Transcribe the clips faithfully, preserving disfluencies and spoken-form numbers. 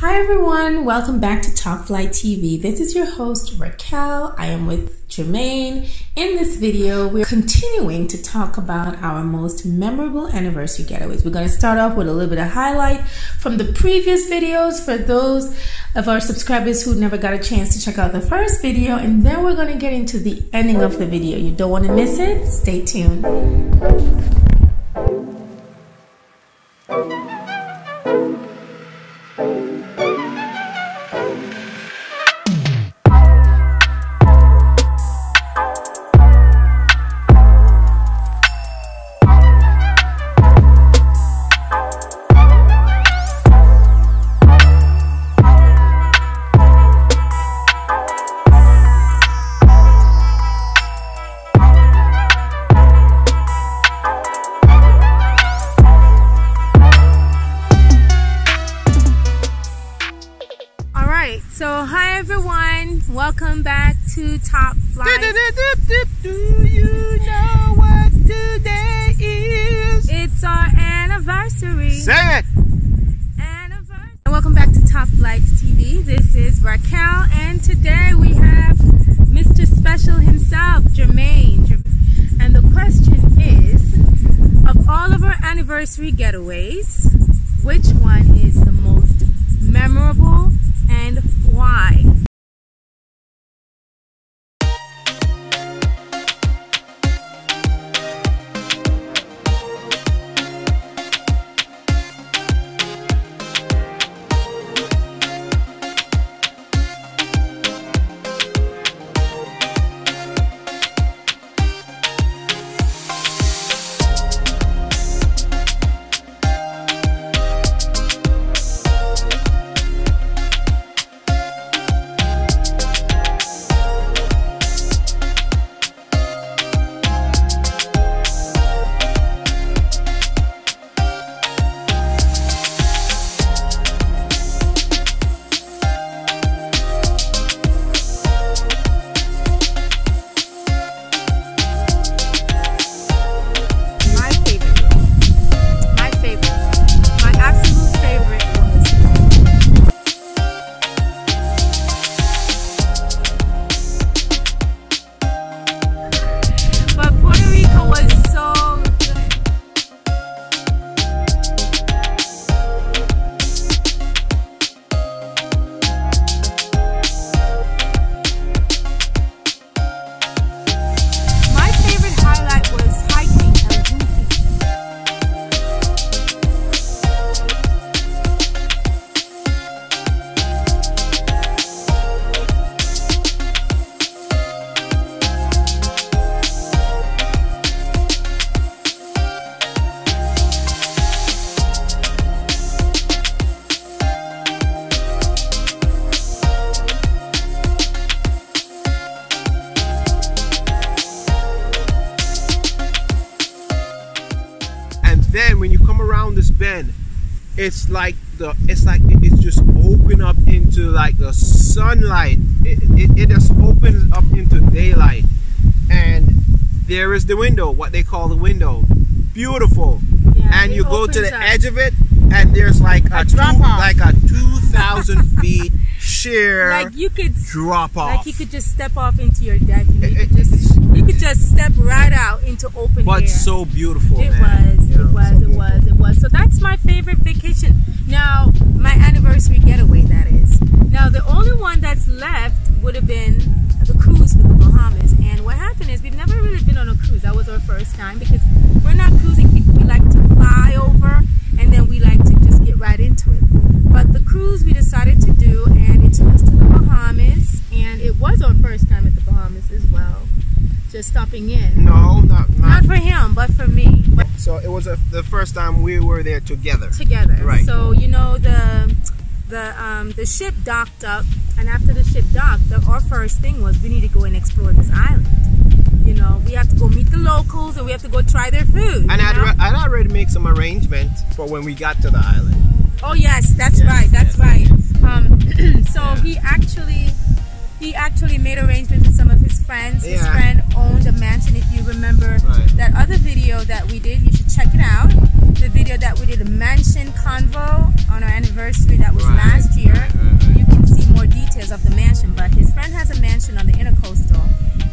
Hi everyone, welcome back to TOPflight T V. This is your host Raquel. I am with Jermaine. In this video, we're continuing to talk about our most memorable anniversary getaways. We're going to start off with a little bit of highlight from the previous videos for those of our subscribers who never got a chance to check out the first video, and then we're going to get into the ending of the video. You don't want to miss it. Stay tuned. Welcome back to TOPflight. Do, do, do, do, do, do you know what today is? It's our anniversary. Say it! Anniversary. And welcome back to TOPflight T V. This is Raquel, and today we have Mister Special himself, Jermaine. And the question is, of all of our anniversary getaways, which one is the most memorable and why? Then when you come around this bend, it's like the it's like it, it's just open up into like the sunlight. It, it, it just opens up into daylight, and there is the window, what they call the window. Beautiful. Yeah, and you go to the up. edge of it, and there's like a, a drop two, off. like a two thousand feet sheer like you could drop off. Like you could just step off into your deck. You know, you it, could just You could just step right out into open but air. But so beautiful, It man. was, yeah, it was, so it was, it was. So that's my favorite vacation. Now, my anniversary getaway, that is. Now, the only one that's left would have been the cruise for the Bahamas. And what happened is we've never really been on a cruise. That was our first time because we're not cruising people. We like to fly over and then we like to just get right into it. But the cruise we decided to do, and it took us to the Bahamas. And it was our first time at the Bahamas as well. Just stopping in. No, not not, not for him, but for me. But so it was a, the first time we were there together. Together, right? So you know the the um, the ship docked up, and after the ship docked, the, our first thing was we need to go and explore this island. You know, we have to go meet the locals, and we have to go try their food. And I'd, re I'd already make some arrangements for when we got to the island. Oh yes, that's yes, right. That's yes, right. Yes. Um, so yeah. he actually. He actually made arrangements with some of his friends. His yeah. friend owned a mansion. If you remember right. that other video that we did, you should check it out. The video video that we did, a mansion convo on our anniversary that was right, last year, right, right, right. you can see more details of the mansion. But his friend has a mansion on the intercoastal,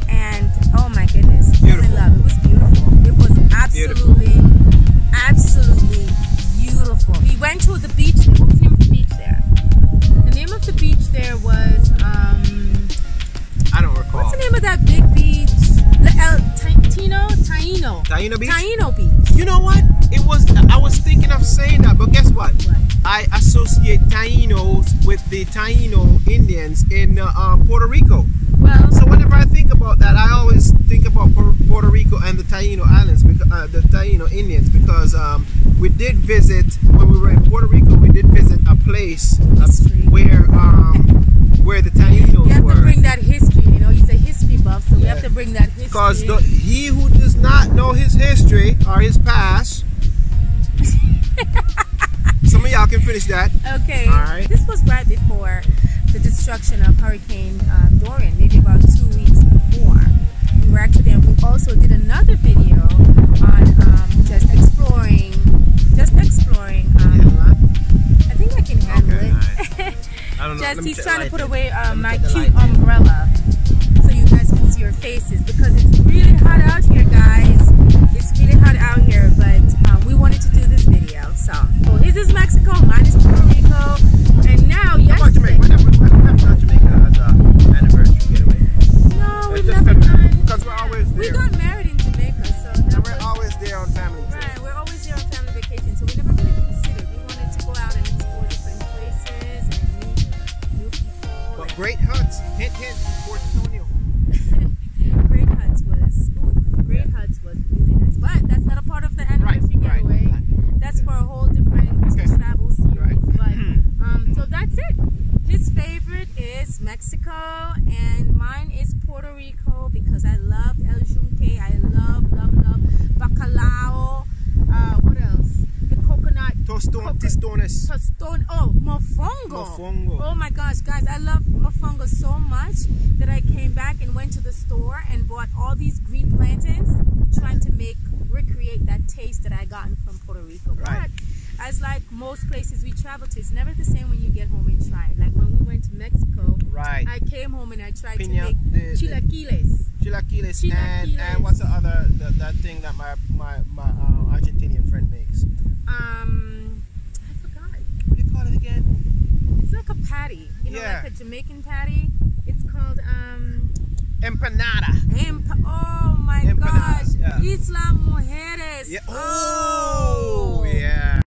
and oh my goodness, beautiful. I love it. It was beautiful. It was absolutely, beautiful. absolutely beautiful. We went to the beach. What was the name of the beach there? The name of the beach there was um, I don't recall. What's the name of that big beach? El Taino, Taino, Taino Beach. Taino Beach. You know what? It was. I was thinking of saying that, but guess what? What? I associate Tainos with the Taino Indians in uh, um, Puerto Rico. Well, so whenever I think about that, I always think about Puerto Rico and the Taino Islands, because, uh, the Taino Indians, because um, we did visit when we were in Puerto Rico. We did visit a place uh, where um, where the Tainos were. You have were. to bring that history. You know, he's a history buff, so yeah. we have to bring that history. Because he who does not know his history or his past. Some of y'all can finish that. Okay. All right. This was right before the destruction of Hurricane uh, Dorian, maybe about two weeks before. We were actually there. We also did another video on um, just exploring, just exploring. Um, I think I can handle okay, it. Right. I don't know. Just he's trying to put away um, my cute umbrella so you guys can see your faces, because it's really hot out here, guys. It's really hot out here, but um, we wanted to do this video. So, so his is Mexico, mine is Puerto Rico, and now yesterday. How about Jamaica? We're never done Jamaica as an anniversary getaway. No, we've never done. Because we're always there. We got married in Jamaica, so. And we're was, always there on family vacation. Right, we're always there on family vacation, so we never really considered. We wanted to go out and explore different places and meet new people. But great huts, hint, hint, Fort Antonio. Great huts was, ooh, great yeah. huts was really nice. But that's not a part of the anniversary right, getaway. Right. That's for a whole different okay. travel series. Right. But um, so that's it. His favorite is Mexico, and mine is Puerto Rico, because I love El Junque. I love, love, love bacalao. Uh, what else? The coconut. Toston, tostones. Toston. Oh, mofongo. Mofongo. Oh my gosh, guys, I love mofongo so much that I came back and went to the store and bought all these green plantains, trying to make. recreate that taste that I gotten from Puerto Rico. Right. But as like most places we travel to, it's never the same when you get home and try it. Like when we went to Mexico, right. I came home and I tried Pina, to make the, chilaquiles. The chilaquiles. Chilaquiles. And, and what's the other the, that thing that my my, my uh, Argentinian friend makes? Um, I forgot. What do you call it again? It's like a patty. You know, yeah. like a Jamaican patty. It's called um. Empanada. Emp oh my Empanada, gosh. Yeah. Isla Mujeres. Yeah. Oh, oh, yeah.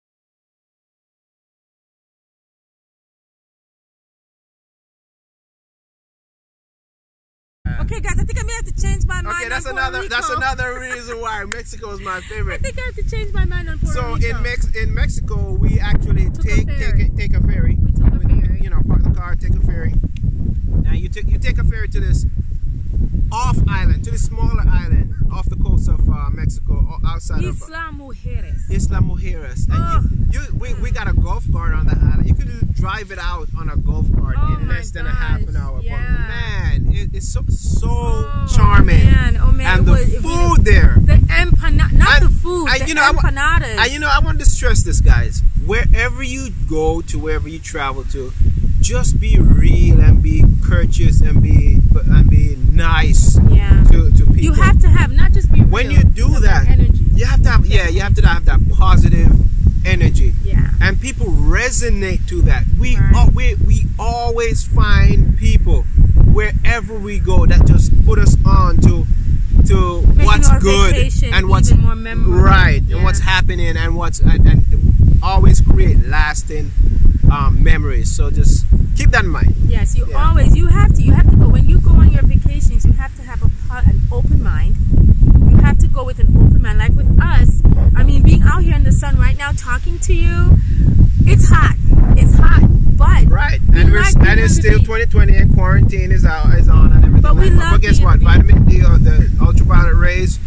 Okay, guys, I think I may have to change my mind. Okay, that's on Puerto another. Rico. That's another reason why Mexico is my favorite. I think I have to change my mind on Puerto so Rico. So in Mex in Mexico, we actually took take a take a, take a ferry. We took a ferry. You know, park the car, take a ferry. Now you take you take a ferry to this. Off island, to the smaller island off the coast of uh, Mexico, outside Isla of Isla Mujeres. Isla Mujeres. And oh. you, you, we, we got a golf cart on the island. You could drive it out on a golf cart oh in less gosh. than a half an hour. Yeah. But man, it, it's so, so oh, charming. Man. Oh man, and the was, food was, there. The empanada, not and, the food. And, the you know, empanadas. I, you know, I want to stress this, guys. Wherever you go to, wherever you travel to. Just be real and be courteous and be and be nice yeah. to, to people. You have to have not just be real. When you do that, energy. you have to have yeah, you have to have that positive energy. Yeah. And people resonate to that. We right. all, we we always find people wherever we go that just put us on to to Making what's good and what's more memorable. right yeah. and what's happening and what's and, and always create lasting. Um, memories, so just keep that in mind. Yes, you yeah. always you have to you have to go when you go on your vacations. You have to have a, an open mind. You have to go with an open mind. Like with us, I mean, being out here in the sun right now, talking to you, it's hot. It's hot, but right, and we're and it's still twenty twenty, and quarantine is out is on and everything. But we love but guess what? Vitamin D or the ultraviolet rays.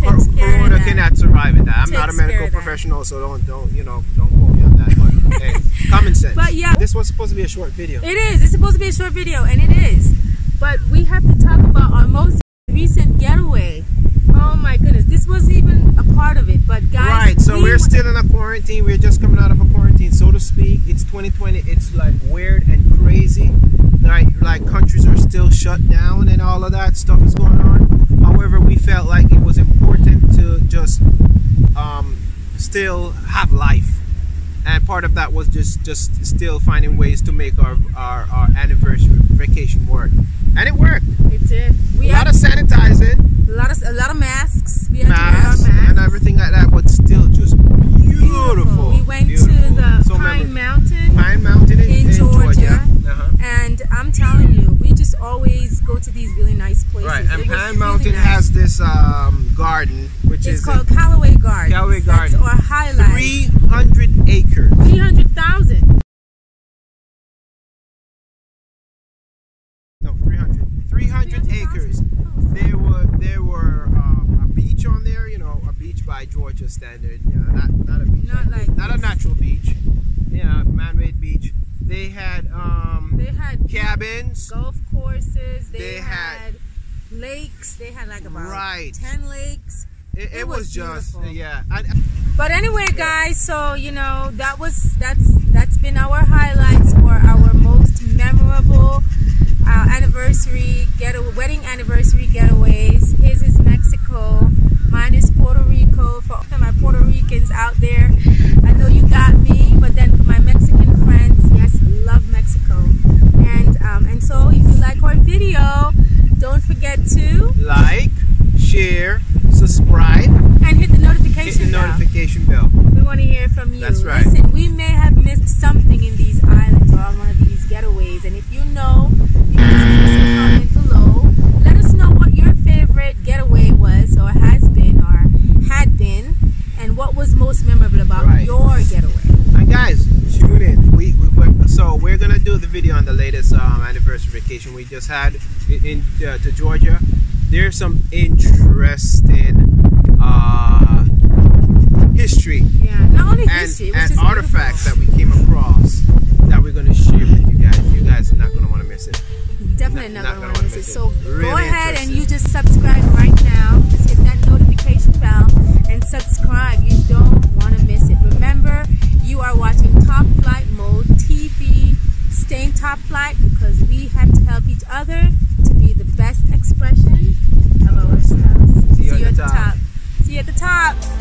Corona cannot survive in that. I'm not a medical professional, so don't don't you know don't quote me on that. But hey, common sense. But yeah, this was supposed to be a short video. It is. It's supposed to be a short video, and it is. But we have to talk about our most recent getaway. Oh my goodness, this wasn't even a part of it, but guys. Right, so we we're still in a quarantine. We're just coming out of a quarantine, so to speak. It's twenty twenty. It's like weird and crazy. Like, like countries are still shut down and all of that stuff is going on. However, we felt like it was important to just um, still have life. And part of that was just, just still finding ways to make our, our, our anniversary vacation work. And it worked. It did. We a had lot of sanitizing. A lot of, a lot of masks. We had masks, to wear our masks. And everything like that, but still just beautiful. beautiful. We went beautiful. to the so Pine Mountain. Pine Mountain in, in Georgia. Georgia. Uh-huh. And I'm telling you, we just always go to these really nice places. Right, and Pine Mountain really nice. has this um, garden, which it's is... It's called Callaway Garden. Callaway Garden. That's our highlight. three hundred acres. three hundred thousand. No, three hundred. three hundred acres. There were, there were um, a beach on there, you know, a beach by Georgia standard. You know, not, not a beach. Not, like not a natural beach. Yeah, man-made beach. They had um they had cabins, golf courses, they, they had, had lakes, they had like about right. ten lakes. It, it, it was, was just beautiful. yeah. I, but anyway, guys, so you know that was that's that's been our highlights for our most memorable uh, anniversary getaway, wedding anniversary getaways. His is Mexico, mine is Puerto Rico. For my Puerto Ricans out there, I know you got me, but then for my Mexican friends. Love Mexico, and um, and so if you like our video, don't forget to like, share, subscribe, and hit the notification hit the bell. notification bell. We want to hear from you. That's right. Listen, we may have missed something in these islands or on one of these getaways, and if you know, you can just leave us a comment below. Let us know what your favorite getaway was, or has been, or had been, and what was most memorable about right. your getaway. And guys, tune in. We, we we're, so we're gonna do the video on the latest um, anniversary vacation we just had in, in uh, to Georgia. There's some interesting uh, history, yeah, not only history, and, which and is artifacts beautiful. that we came across that we're gonna share with you guys. You guys are not gonna want to miss it. Definitely not, not, not gonna want to miss, miss it. it. So really go ahead and you just subscribe right now. Just hit that notification bell and subscribe. You don't want to miss it. Remember. You are watching Top Flight Mode T V. Stay in Top Flight because we have to help each other to be the best expression of ourselves. See you, See you at the top. top. See you at the top.